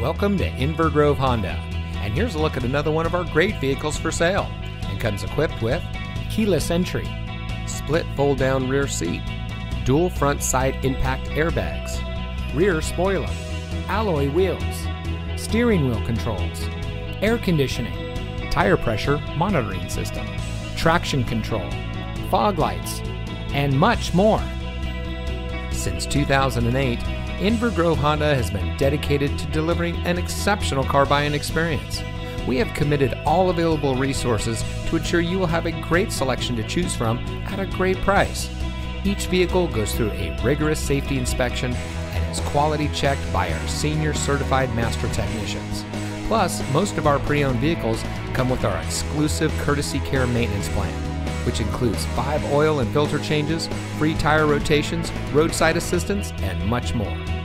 Welcome to Inver Grove Honda, and here's a look at another one of our great vehicles for sale. It comes equipped with keyless entry, split fold-down rear seat, dual front side impact airbags, rear spoiler, alloy wheels, steering wheel controls, air conditioning, tire pressure monitoring system, traction control, fog lights, and much more. Since 2008, Inver Grove Honda has been dedicated to delivering an exceptional car buying experience. We have committed all available resources to ensure you will have a great selection to choose from at a great price. Each vehicle goes through a rigorous safety inspection and is quality checked by our senior certified master technicians. Plus, most of our pre-owned vehicles come with our exclusive courtesy care maintenance plan, which includes 5 oil and filter changes, free tire rotations, roadside assistance, and much more.